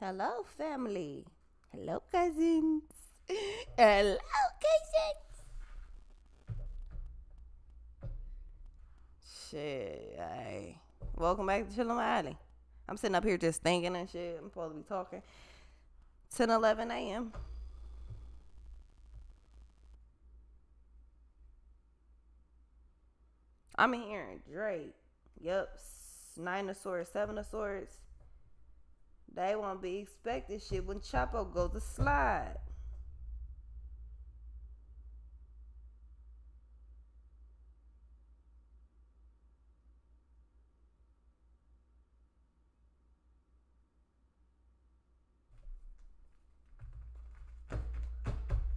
Hello, family. Hello, cousins. Hello, cousins. Shit. Hey. Welcome back to Chillin With Aly. I'm sitting up here just thinking and shit. I'm supposed to be talking. 10:11 a.m. I'm hearing Drake. Yup. 9 of Swords, 7 of Swords. They won't be expecting shit when Chapo goes to slide.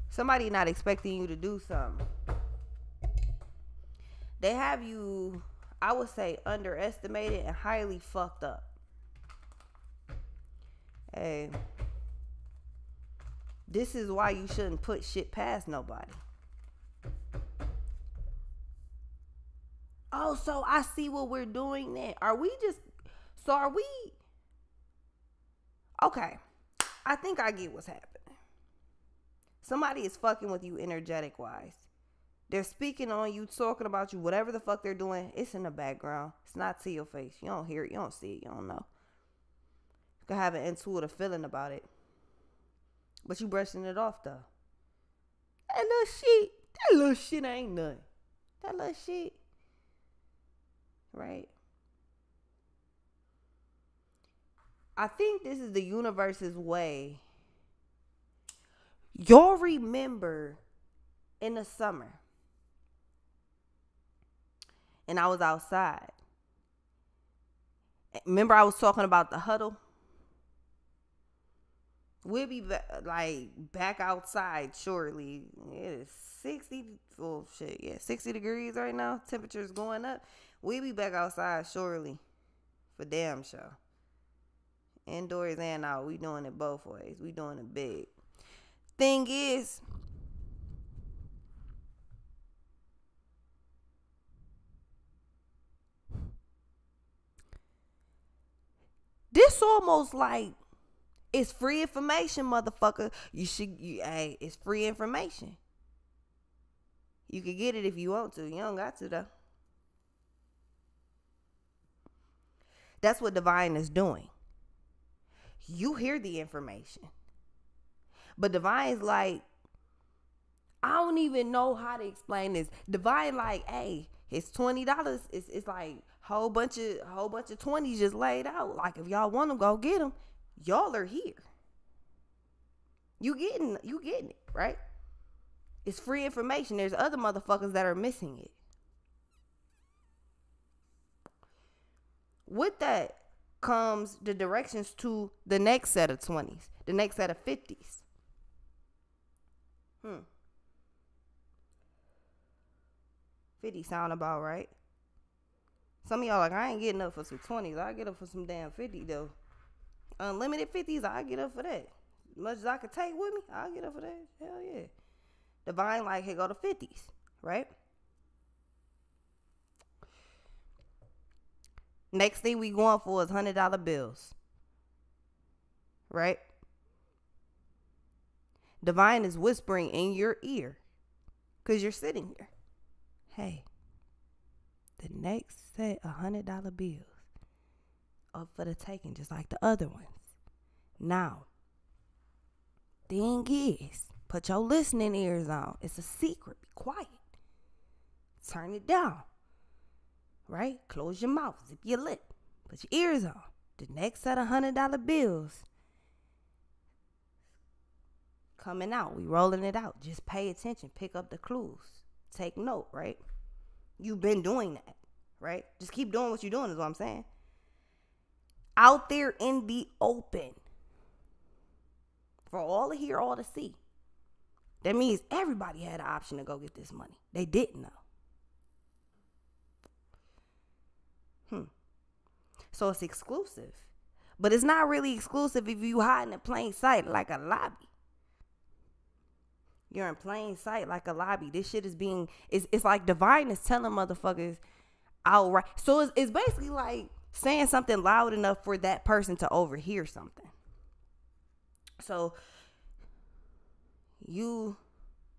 Somebody not expecting you to do something. They have you, I would say, underestimated and highly fucked up. Hey, this is why you shouldn't put shit past nobody. Oh, so I see what we're doing now. Okay, I think I get what's happening. Somebody is fucking with you energetic wise. They're speaking on you, talking about you, whatever the fuck they're doing. It's in the background. It's not to your face. You don't hear it. You don't see it. You don't know. You can have an intuitive feeling about it. But you brushing it off, though. That little shit ain't nothing. That little shit. Right? I think this is the universe's way. Y'all remember in the summer. And I was outside. Remember I was talking about the huddle? We'll be back outside shortly. It is 60. Oh, shit. Yeah, 60 degrees right now. Temperature's going up. We'll be back outside shortly for damn sure. Indoors and out. We doing it both ways. We doing it big. Thing is, this almost like it's free information, motherfucker. Hey, it's free information. You can get it if you want to. You don't got to, though. That's what divine is doing. You hear the information. But divine's like, I don't even know how to explain this. Divine like, hey, it's $20. It's like whole bunch of 20s just laid out. Like, if y'all want them, go get them. Y'all are here. You getting it, right? It's free information. There's other motherfuckers that are missing it. With that comes the directions to the next set of 20s, the next set of 50s. Hmm. 50 sound about right. Some of y'all like, I ain't getting up for some 20s. I get up for some damn 50 though. Unlimited 50s, I get up for that. As much as I could take with me, I get up for that. Hell yeah. Divine like, here go the 50s, right? Next thing we going for is $100 bills, right? Divine is whispering in your ear because you're sitting here. Hey, the next set of $100 bills up for the taking, just like the other ones. Now, thing is, put your listening ears on. It's a secret. Be quiet. Turn it down. Right? Close your mouth. Zip your lip. Put your ears on. The next set of $100 bills coming out. We rolling it out. Just pay attention. Pick up the clues. Take note, right? You've been doing that, right? Just keep doing what you're doing is what I'm saying. Out there in the open. For all to hear, all to see. That means everybody had an option to go get this money. They didn't know. So it's exclusive. But it's not really exclusive if you hiding in plain sight like a lobby. You're in plain sight like a lobby. This shit is being, it's like divine is telling motherfuckers outright. So it's basically like saying something loud enough for that person to overhear something. So you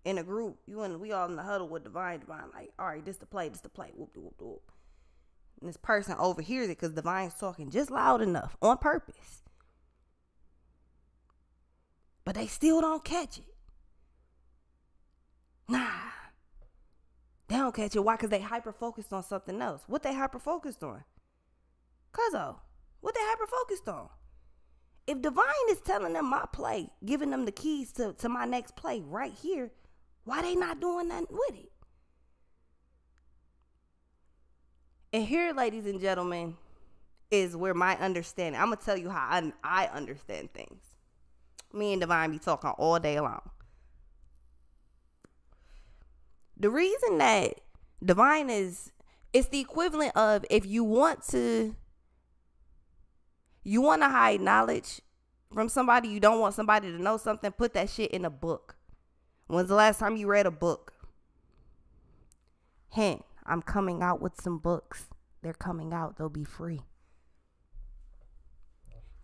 in a group, we all in the huddle with Divine, like, all right, this the play, whoop. And this person overhears it because Divine's talking just loud enough on purpose. But they still don't catch it. Nah. They don't catch it. Why? Because they hyper-focused on something else. What they hyper-focused on? Cuzzo. What they hyper-focused on? If Divine is telling them my play, giving them the keys to my next play right here, why they not doing nothing with it? And here, ladies and gentlemen, is where my understanding. I'm going to tell you how I understand things. Me and Divine be talking all day long. The reason that Divine is, it's the equivalent of if you want to hide knowledge from somebody, you don't want somebody to know something, put that shit in a book. When's the last time you read a book? Hint, I'm coming out with some books. They're coming out. They'll be free.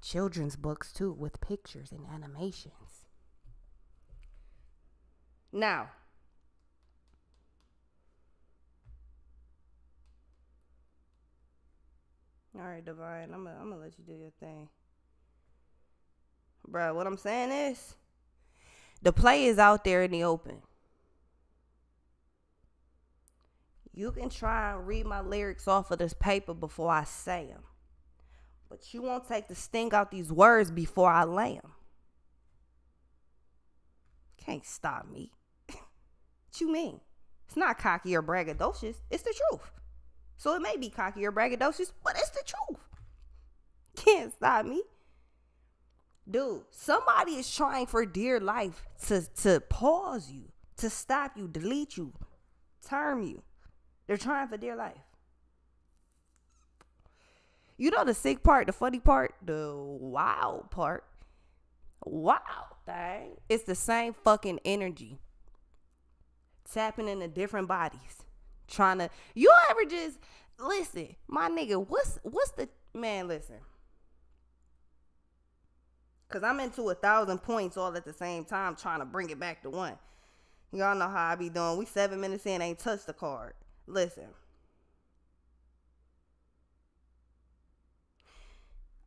Children's books, too, with pictures and animations. Now, all right, Divine, I'm gonna let you do your thing. Bruh, what I'm saying is, the play is out there in the open. You can try and read my lyrics off of this paper before I say them. But you won't take the sting out these words before I lay them. Can't stop me. What you mean? It's not cocky or braggadocious. It's the truth. So it may be cocky or braggadocious, but it's the truth. Can't stop me. Dude, somebody is trying for dear life to pause you, to stop you, delete you, term you. They're trying for dear life. You know the sick part, the funny part, the wild part? Wild thing. It's the same fucking energy. Tapping into different bodies. Trying to, you ever just listen, my nigga, what's the man, listen, because I'm into 1,000 points all at the same time, trying to bring it back to one. Y'all know how I be doing. We 7 minutes in, ain't touched the card. Listen,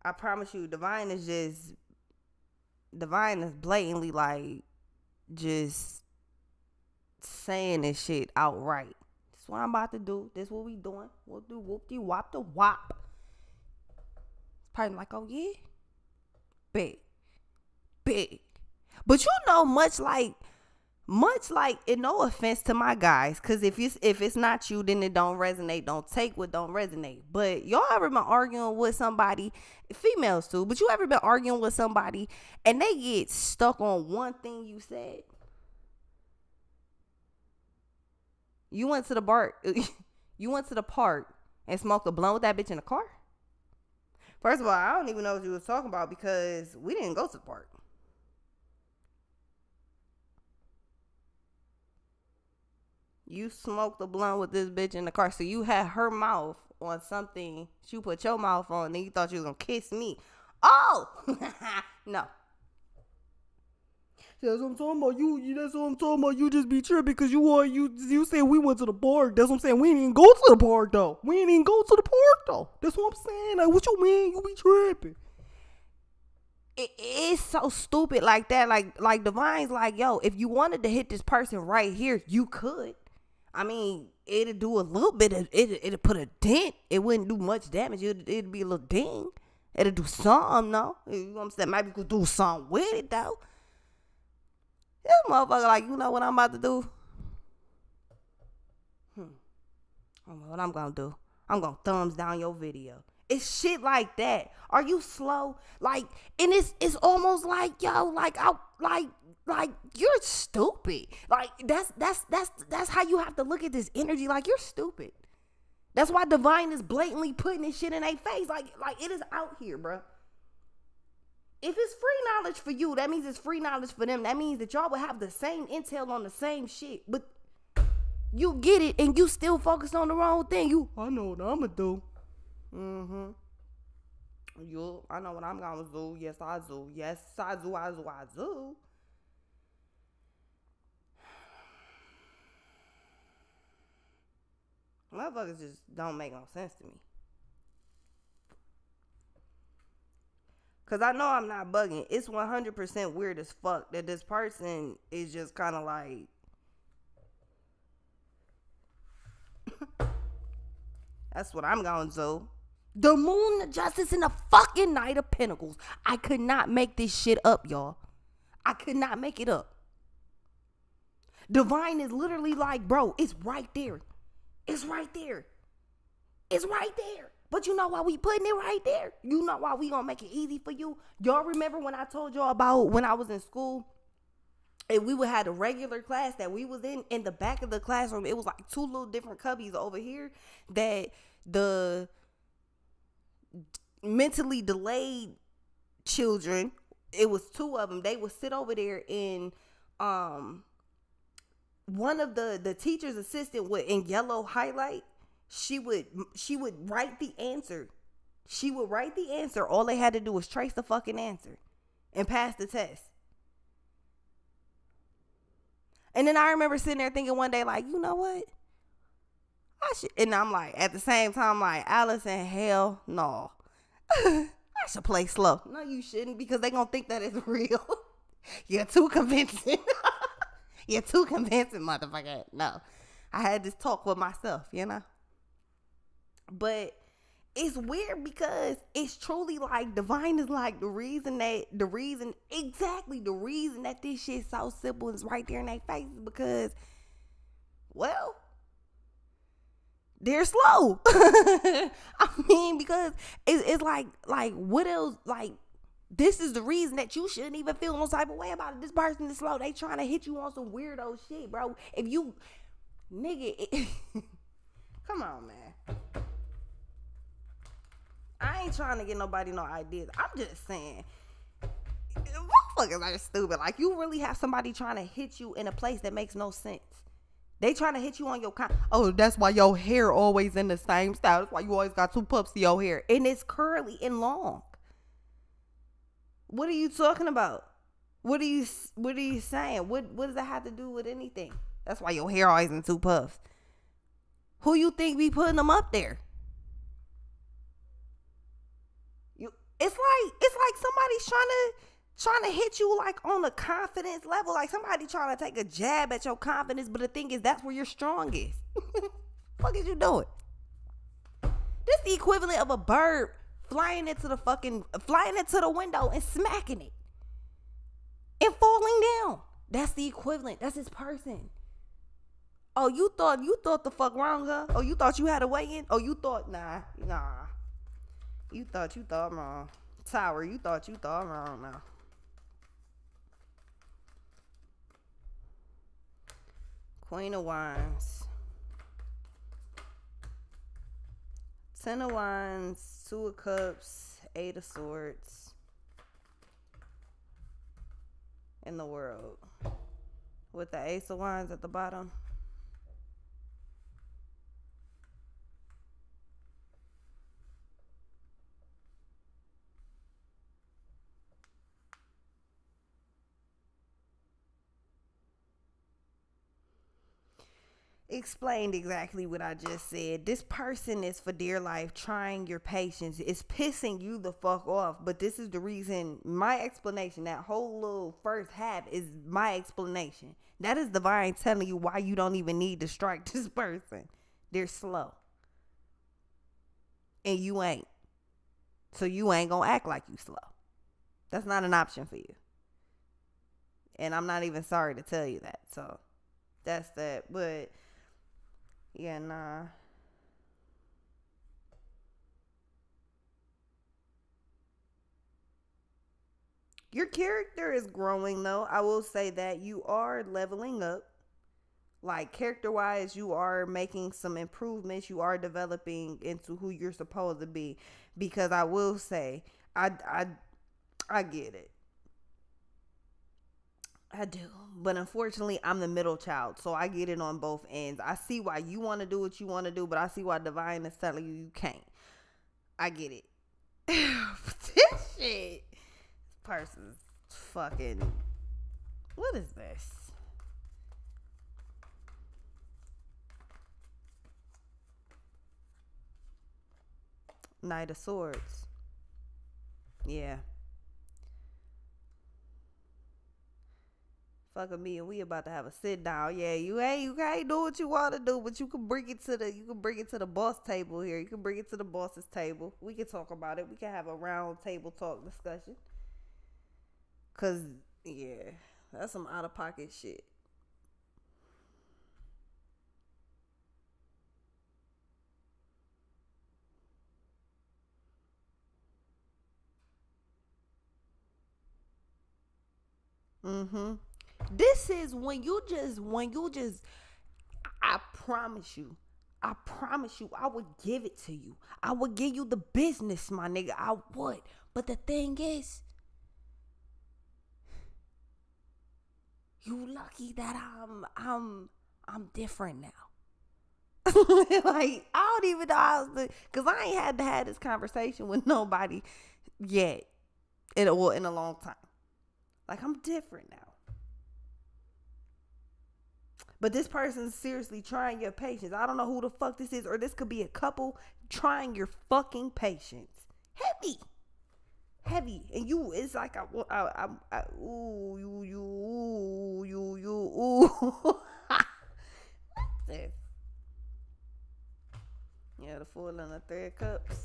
I promise you, Divine is blatantly like just saying this shit outright. That's what I'm about to do. This is what we doing. We'll do whoop-de-wop-de-wop. It's probably like, oh, yeah? Big. But you know, much like, and no offense to my guys, because if it's not you, then it don't resonate. Don't take what don't resonate. But y'all ever been arguing with somebody, females too, but you ever been arguing with somebody and they get stuck on one thing you said? You went to the park and smoked a blunt with that bitch in the car? First of all, I don't even know what you was talking about because we didn't go to the park. You smoked a blunt with this bitch in the car. So you had her mouth on something. She put your mouth on and then you thought you was going to kiss me. Oh! No. That's what I'm talking about. That's what I'm talking about. You just be tripping because you said we went to the park. That's what I'm saying. We ain't even go to the park, though. That's what I'm saying. Like, what you mean? You be tripping. It's so stupid like that. Like Divine's like, yo, if you wanted to hit this person right here, you could. I mean, it'd do a little bit. It'd put a dent. It wouldn't do much damage. It'd be a little ding. It'd do something, though. You know what I'm saying? Maybe you could do something with it, though. This motherfucker like, you know what I'm about to do? I don't know what I'm going to do. I'm going to thumbs down your video. It's shit like that. Are you slow? Like, and it's almost like, yo, like you're stupid. Like, that's how you have to look at this energy. Like, you're stupid. That's why Divine is blatantly putting this shit in their face. Like, it is out here, bro. If it's free knowledge for you, that means it's free knowledge for them. That means that y'all would have the same intel on the same shit. But you get it and you still focus on the wrong thing. I know what I'm going to do. You, I know what I'm gonna do. Yes, I do. Yes, I do. I do. I do. Motherfuckers just don't make no sense to me. Cause I know I'm not bugging. It's 100% weird as fuck that this person is just kind of like. That's what I'm gonna do. The moon, the justice, and the fucking Knight of Pentacles. I could not make this shit up, y'all. I could not make it up. Divine is literally like, bro, it's right there. It's right there. It's right there. But you know why we putting it right there? You know why we gonna make it easy for you? Y'all remember when I told y'all about when I was in school? And we would have a regular class that we was in the back of the classroom. It was like two little different cubbies over here that the mentally delayed children, it was two of them, they would sit over there and one of the teacher's assistant would, in yellow highlight, she would write the answer. She would write the answer. All they had to do was trace the fucking answer and pass the test. And then I remember sitting there thinking one day, like, you know what? I should, and I'm like, at the same time, like, Allison, hell no. I should play slow. No, you shouldn't, because they're going to think that it's real. You're too convincing. You're too convincing, motherfucker. No. I had this talk with myself, you know? But it's weird because it's truly like divine is like the reason that this shit's so simple is right there in their faces, because, well, they're slow. I mean, because it's like what else? Like, this is the reason that you shouldn't even feel no type of way about it. This person is slow. They trying to hit you on some weirdo shit, bro. If you, nigga, come on, man. I ain't trying to get nobody no ideas. I'm just saying, motherfuckers are stupid. Like, you really have somebody trying to hit you in a place that makes no sense. They trying to hit you on your oh, that's why your hair always in the same style. That's why you always got two puffs to your hair. And it's curly and long. What are you talking about? What are you saying? What does that have to do with anything? That's why your hair always in two puffs. Who you think be putting them up there? It's like somebody's trying to hit you like on a confidence level. Like somebody trying to take a jab at your confidence, but the thing is that's where you're strongest. Fuck is you doing? This is the equivalent of a bird flying into the window and smacking it and falling down. That's the equivalent. That's his person. Oh, you thought the fuck wrong, huh? Oh, you thought you had a way in? Oh, you thought nah. You thought wrong. Tower, you thought wrong now. Queen of Wands. 10 of Wands, 2 of Cups, 8 of Swords. In the World. With the Ace of Wands at the bottom. Explained exactly what I just said. This person is for dear life trying your patience. It's pissing you the fuck off, but this is the reason. My explanation, that whole little first half is my explanation. That is divine telling you why you don't even need to strike this person. They're slow and you ain't, so you ain't gonna act like you slow. That's not an option for you, and I'm not even sorry to tell you that. So that's that. But yeah, nah. Your character is growing, though. I will say that you are leveling up. Like, character-wise, you are making some improvements. You are developing into who you're supposed to be. Because I will say, I get it. I do, but unfortunately, I'm the middle child, so I get it on both ends. I see why you want to do what you want to do, but I see why divine is telling you you can't. I get it. This shit. This person's fucking. What is this? Knight of Swords. Yeah. Fuck with me and we about to have a sit down. Yeah, you can't do what you want to do, but you can bring it to the boss table here. You can bring it to the boss's table. We can talk about it. We can have a round table talk discussion. Cause yeah, that's some out of pocket shit. This is when you just I promise you I would give it to you. I would give you the business, my nigga. I would. But the thing is, you lucky that I'm different now. Like, I don't even know how to, cause I ain't had to have this conversation with nobody yet in a long time. Like, I'm different now. But this person's seriously trying your patience. I don't know who the fuck this is. Or this could be a couple trying your fucking patience. Heavy. Heavy. And you, it's like, I ooh, you, ooh. What's this? Yeah, the Fool and the Three of Cups.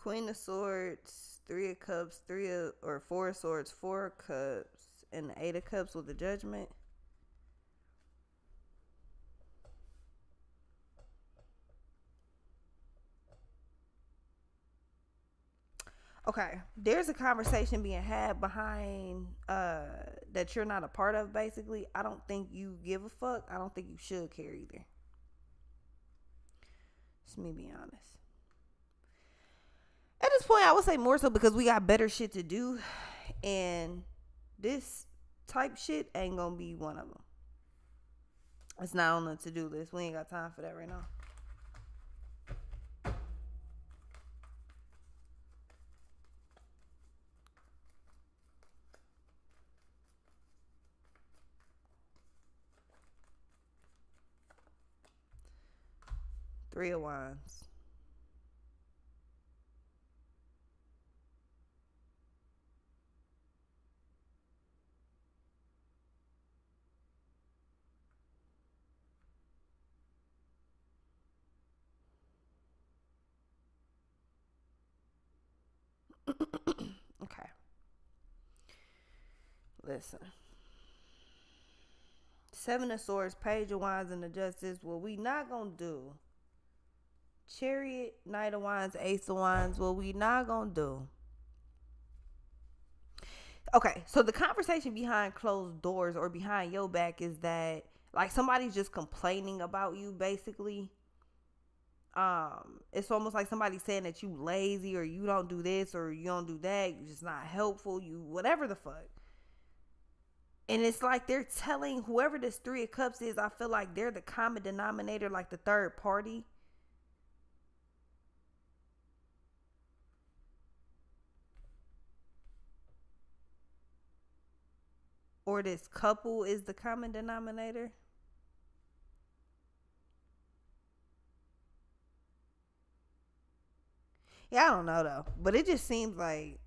Queen of Swords, Three of Cups, Four of Swords, Four of Cups, and the Eight of Cups with the Judgment. Okay, there's a conversation being had behind that you're not a part of, basically. I don't think you give a fuck. I don't think you should care either. Just me being honest. At this point, I would say more so because we got better shit to do, and this type shit ain't gonna be one of them. It's not on the to-do list. We ain't got time for that right now. Three of Wands. Okay. Listen. Seven of Swords, Page of Wands, and the Justice. What we not gonna do. Chariot, Knight of Wands, Ace of Wands. What we not gonna do. Okay, so the conversation behind closed doors or behind your back is that, like, somebody's just complaining about you, basically. It's almost like somebody saying that you lazy or you don't do this or you don't do that, you're just not helpful, you whatever the fuck. And it's like they're telling whoever this Three of Cups is, I feel like they're the common denominator, like the third party. Or this couple is the common denominator. Yeah, I don't know, though. But it just seems like,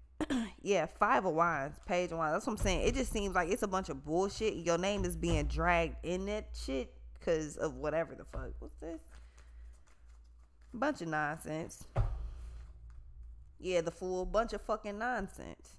yeah, Five of Wands, Page of Wands. That's what I'm saying. It just seems like it's a bunch of bullshit. Your name is being dragged in that shit because of whatever the fuck. What's this? Bunch of nonsense. Yeah, the Fool. Bunch of fucking nonsense.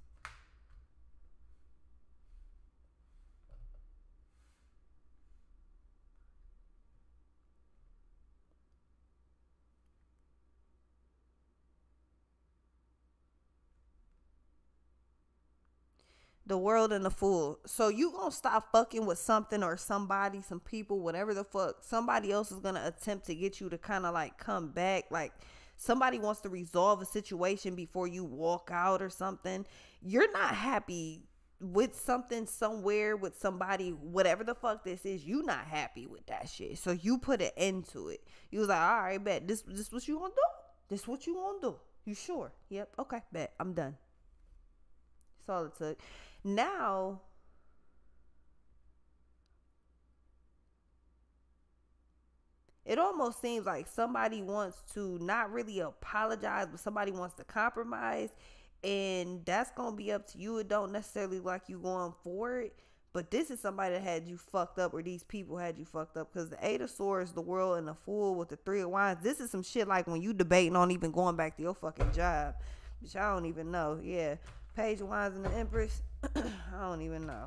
The World and the Fool. So you gonna stop fucking with something or somebody, some people, whatever the fuck. Somebody else is gonna attempt to get you to kind of like come back. Like, somebody wants to resolve a situation before you walk out or something, you're not happy with something, somewhere, with somebody, whatever the fuck this is, you not happy with that shit. So you put an end to it. You was like, all right, bet. This what you gonna do? This what you gonna do? You sure? Yep. Okay, bet. I'm done. That's all it took. Now, it almost seems like somebody wants to not really apologize, but somebody wants to compromise. And that's going to be up to you. It don't necessarily like you going for it. But this is somebody that had you fucked up, or these people had you fucked up. Because the Eight of Swords, the World, and the Fool with the Three of Wands. This is some shit like when you debating on even going back to your fucking job. Bitch, I don't even know. Yeah. Page of Wands and the Empress. I don't even know.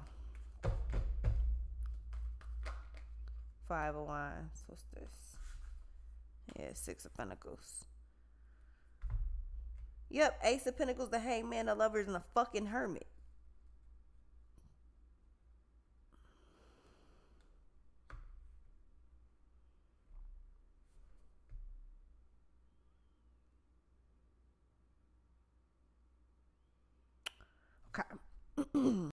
Five of Wands. What's this? Yeah, Six of Pentacles. Yep, Ace of Pentacles, the Hangman, the Lovers, and the fucking Hermit. Okay.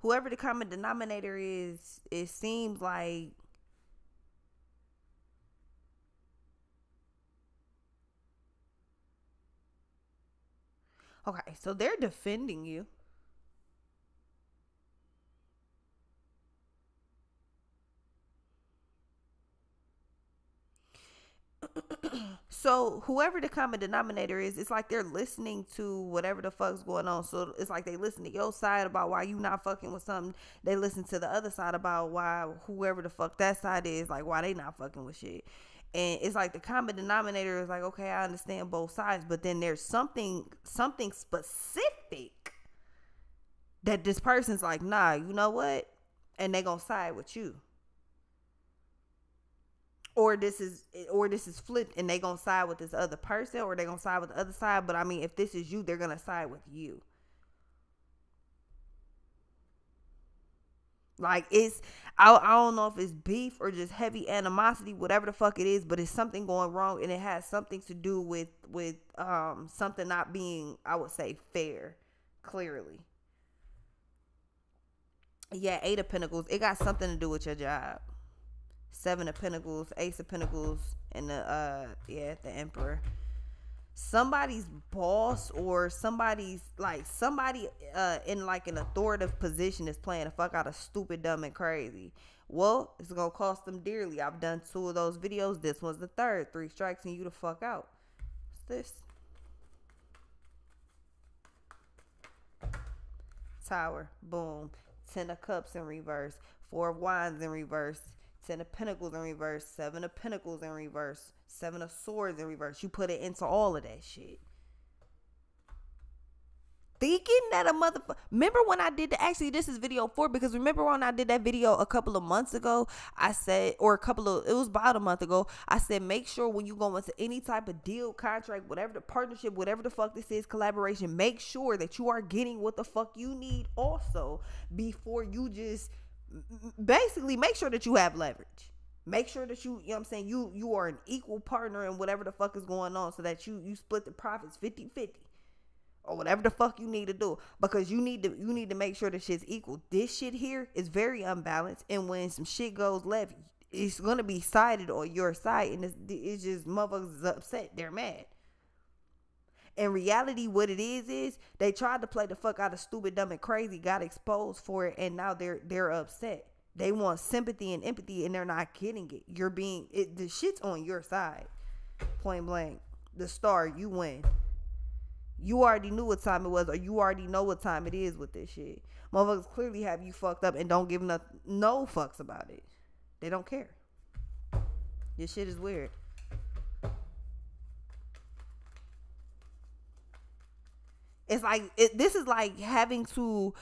Whoever the common denominator is, it seems like okay, so they're defending you. So whoever the common denominator is, it's like they're listening to whatever the fuck's going on. So it's like they listen to your side about why you not fucking with something. They listen to the other side about why whoever the fuck that side is, like why they not fucking with shit. And it's like the common denominator is like, okay, I understand both sides, but then there's something specific that this person's like, nah, you know what? And they gonna side with you. Or this is flipped and they gonna side with this other person, or they gonna side with the other side. But I mean, if this is you, they're gonna side with you. Like it's, I don't know if it's beef or just heavy animosity, whatever the fuck it is, but it's something going wrong, and it has something to do with something not being, I would say, fair, clearly. Yeah, Eight of Pentacles, it got something to do with your job. Seven of Pentacles, Ace of Pentacles, and the Emperor. Somebody's boss or somebody's like in like an authoritative position is playing the fuck out of stupid, dumb, and crazy. Well, it's gonna cost them dearly. I've done 2 of those videos. This one's the 3rd. 3 strikes and you the fuck out. What's this? Tower. Boom. 10 of Cups in reverse. 4 of Wands in reverse. 10 of Pentacles in reverse, 7 of Pentacles in reverse, 7 of Swords in reverse. You put it into all of that shit. Thinking that a motherfucker. Remember when I did the, actually this is video 4, because remember when I did that video a couple of months ago, I said, or a couple of, it was about a month ago, I said, make sure when you go into any type of deal, contract, whatever the partnership, whatever the fuck this is, collaboration, make sure that you are getting what the fuck you need also before you just, basically, make sure that you have leverage. Make sure that you know what I'm saying, you are an equal partner in whatever the fuck is going on, so that you split the profits 50-50 or whatever the fuck you need to do, because you need to make sure that shit's equal. This shit here is very unbalanced, and when some shit goes left, it's going to be sided on your side, and it's just motherfuckers is upset, they're mad. In reality, what it is they tried to play the fuck out of stupid, dumb, and crazy, got exposed for it, and now they're upset. They want sympathy and empathy, and they're not getting it. You're being, the shit's on your side. Point blank. The Star, you win. You already knew what time it was, or you already know what time it is with this shit. Motherfuckers clearly have you fucked up and don't give no fucks about it. They don't care. This shit is weird. It's like, this is like having to,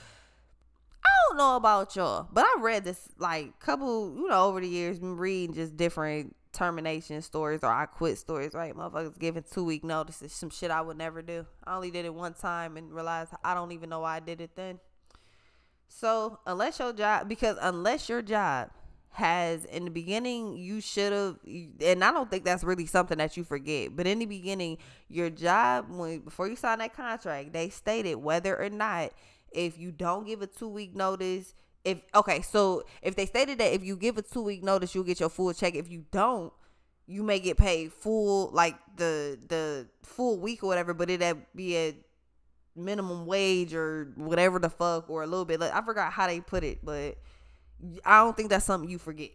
I don't know about y'all, but I read this like couple, over the years, been reading just different termination stories or I quit stories, right? Motherfuckers giving 2-week notices, some shit I would never do. I only did it one time and realized I don't even know why I did it then. So unless your job has, in the beginning, you should have, and I don't think that's really something that you forget, but in the beginning, your job, before you sign that contract, they stated whether or not, if you don't give a 2-week notice, so if they stated that if you give a 2-week notice, you'll get your full check. If you don't, you may get paid full, like the full week or whatever, but it'd be a minimum wage or whatever the fuck, or a little bit. Like, I forgot how they put it, but I don't think that's something you forget,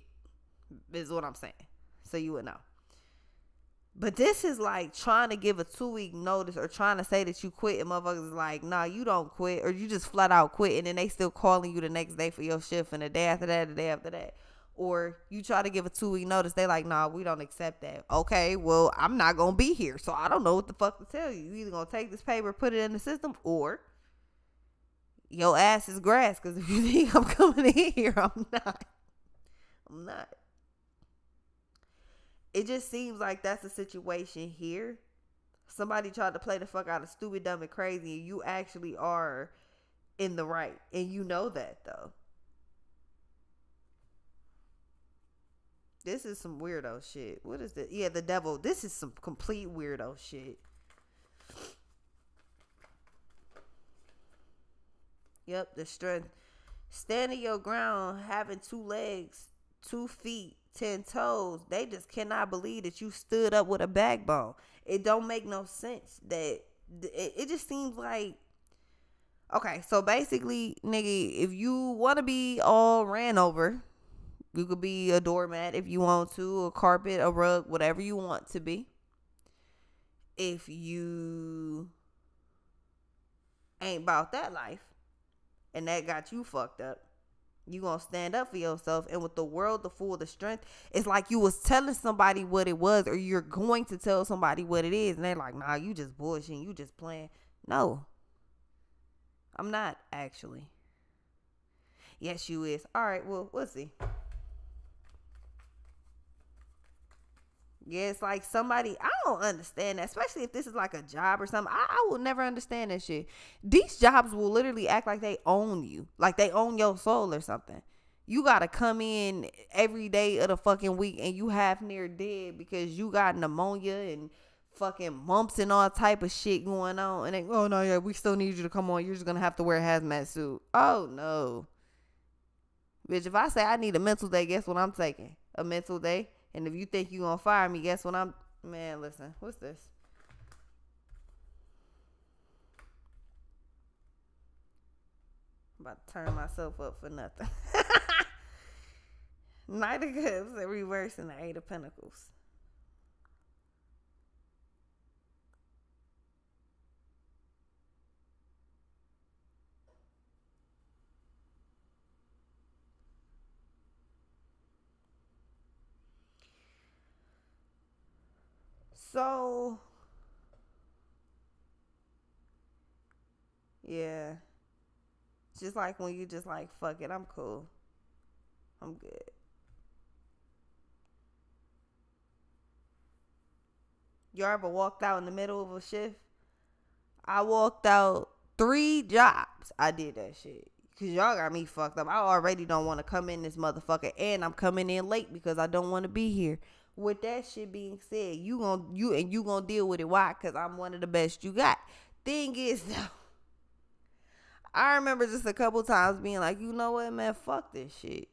is what I'm saying. So you would know. But this is like trying to give a 2-week notice or trying to say that you quit, and motherfuckers is like, nah, you don't quit, or you just flat out quit, and then they still calling you the next day for your shift, and the day after that, the day after that. Or you try to give a 2-week notice, they like, nah, we don't accept that. Okay, well, I'm not going to be here, so I don't know what the fuck to tell you. You either going to take this paper, put it in the system, or your ass is grass, because if you think I'm coming in here, I'm not. I'm not. It just seems like that's the situation here. Somebody tried to play the fuck out of stupid, dumb, and crazy, and you actually are in the right. And you know that, though. This is some weirdo shit. What is this? Yeah, the devil. This is some complete weirdo shit. Yep, the strength. Standing your ground, having 2 legs, 2 feet, 10 toes. They just cannot believe that you stood up with a backbone. It don't make no sense. That it just seems like, okay, so basically, nigga, if you want to be all ran over, you could be a doormat if you want to, a carpet, a rug, whatever you want to be. If you ain't about that life, and that got you fucked up, you gonna stand up for yourself. And with the world, the fool, the strength, it's like you was telling somebody what it was, or you're going to tell somebody what it is, and they're like, nah, you just bullshitting, you just playing. No, I'm not, actually. Yes, you is. All right, well, we'll see. Yeah, it's like somebody, I don't understand that, especially if this is like a job or something. I will never understand that shit. These jobs will literally act like they own you, like they own your soul or something. You got to come in every day of the fucking week and you half near dead because you got pneumonia and fucking mumps and all type of shit going on. And they, oh, no, yeah, we still need you to come on. You're just going to have to wear a hazmat suit. Oh, no. Bitch, if I say I need a mental day, guess what I'm taking? A mental day. And if you think you gonna fire me, guess what I'm... Man, listen. What's this? I'm about to turn myself up for nothing. Knight of Cups, the reverse, and the 8 of Pentacles. So, yeah, just like when you just like, fuck it, I'm cool, I'm good. You ever walked out in the middle of a shift? I walked out 3 jobs. I did that shit. Because y'all got me fucked up. I already don't want to come in this motherfucker, and I'm coming in late because I don't want to be here. With that shit being said, you gonna deal with it. Why? Because I'm one of the best you got. Thing is, though, I remember just a couple times being like, you know what, man, fuck this shit.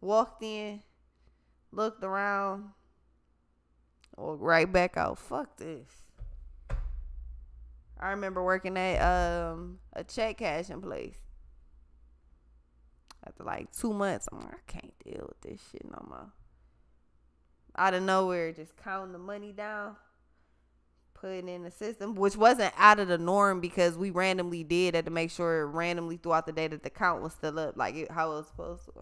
Walked in, looked around, walked right back out. Fuck this. I remember working at a check cashing place. After like 2 months, I'm like, I can't deal with this shit no more. Out of nowhere, just counting the money down, putting in the system, which wasn't out of the norm because we randomly did that to make sure randomly throughout the day that the count was still up, like how it was supposed to.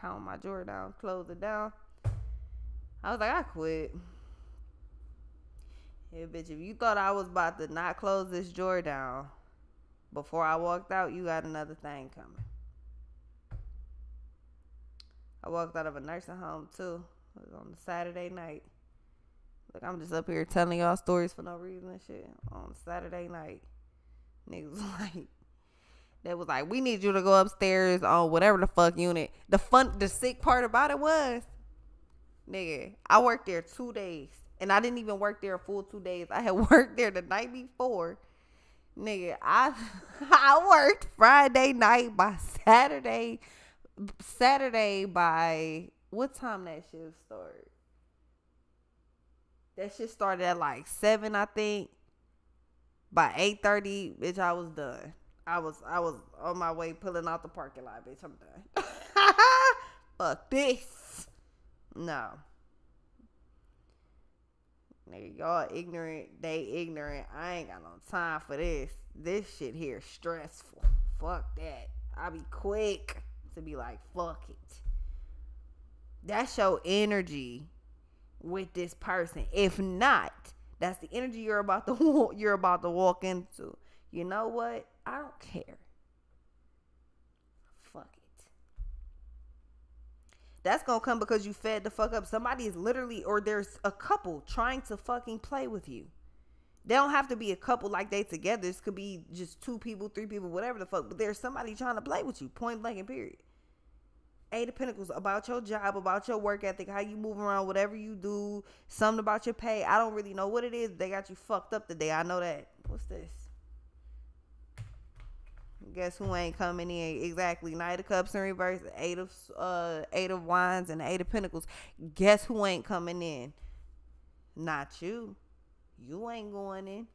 Count my drawer down, close it down. I was like, I quit. Yeah, bitch, if you thought I was about to not close this drawer down before I walked out, you got another thing coming. I walked out of a nursing home, too. It was on the Saturday night. Look, I'm just up here telling y'all stories for no reason and shit. On Saturday night, niggas like, that was like, we need you to go upstairs on whatever the fuck unit. The sick part about it was, nigga, I worked there 2 days. And I didn't even work there a full 2 days. I had worked there the night before. Nigga, I worked Friday night by Saturday. Saturday by what time that shit started? That shit started at like 7, I think. By 8:30, bitch, I was done. I was on my way pulling out the parking lot, bitch. I'm done. Fuck this. No. Nigga, y'all ignorant. They ignorant. I ain't got no time for this. This shit here stressful. Fuck that. I be quick to be like, fuck it. That's your energy with this person. If not, that's the energy you're about to walk into. You know what? I don't care. Fuck it. That's gonna come because you fed the fuck up. Somebody is literally, or there's a couple trying to fucking play with you. They don't have to be a couple like they together. This could be just 2 people, 3 people, whatever the fuck. But there's somebody trying to play with you, point blank and period. 8 of Pentacles, about your job, about your work ethic, how you move around, whatever you do, something about your pay. I don't really know what it is. They got you fucked up today. I know that. What's this? Guess who ain't coming in? Exactly. Knight of Cups in reverse, eight of wands, and the 8 of Pentacles. Guess who ain't coming in? Not you. You ain't going in.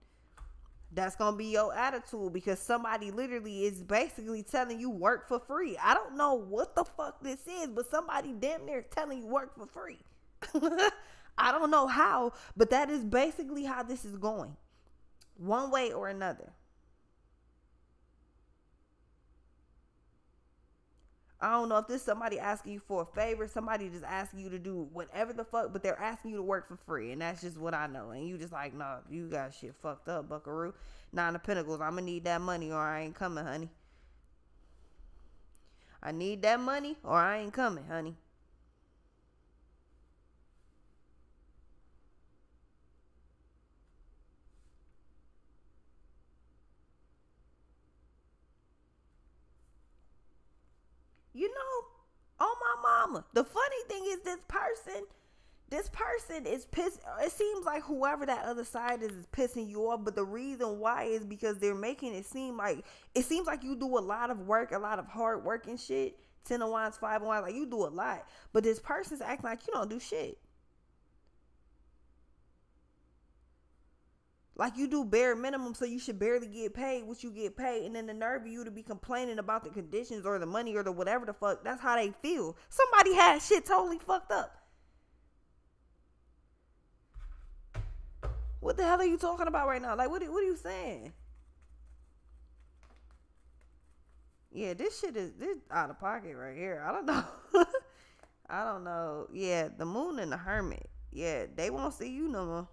That's going to be your attitude, because somebody literally is basically telling you work for free. I don't know what the fuck this is, but somebody damn near telling you work for free. I don't know how, but that is basically how this is going. One way or another. I don't know if this is somebody asking you for a favor. Somebody just asking you to do whatever the fuck, but they're asking you to work for free. And that's just what I know. And you just like, nah, you got shit fucked up, buckaroo. 9 of Pentacles, I'm going to need that money or I ain't coming, honey. I need that money or I ain't coming, honey. You know, oh my mama. The funny thing is this person is pissed. It seems like whoever that other side is pissing you off. But the reason why is because they're making it seem like, it seems like you do a lot of work, a lot of hard work and shit. 10 of Wands, 5 of Wands, like you do a lot. But this person's acting like you don't do shit. Like you do bare minimum, so you should barely get paid what you get paid. And then the nerve of you to be complaining about the conditions or the money or the whatever the fuck. That's how they feel. Somebody had shit totally fucked up. What the hell are you talking about right now? Like, what are you saying? Yeah, this shit is this out of pocket right here. I don't know. I don't know. Yeah, the Moon and the Hermit. Yeah, they won't see you no more.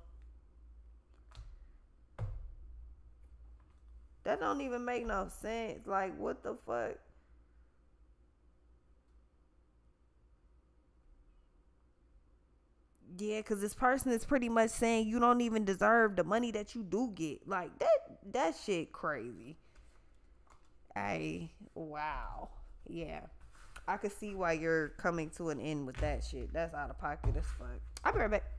That don't even make no sense. Like, what the fuck? Yeah, because this person is pretty much saying you don't even deserve the money that you do get. Like, that shit crazy. Hey, wow. Yeah. I could see why you're coming to an end with that shit. That's out of pocket as fuck. I'll be right back.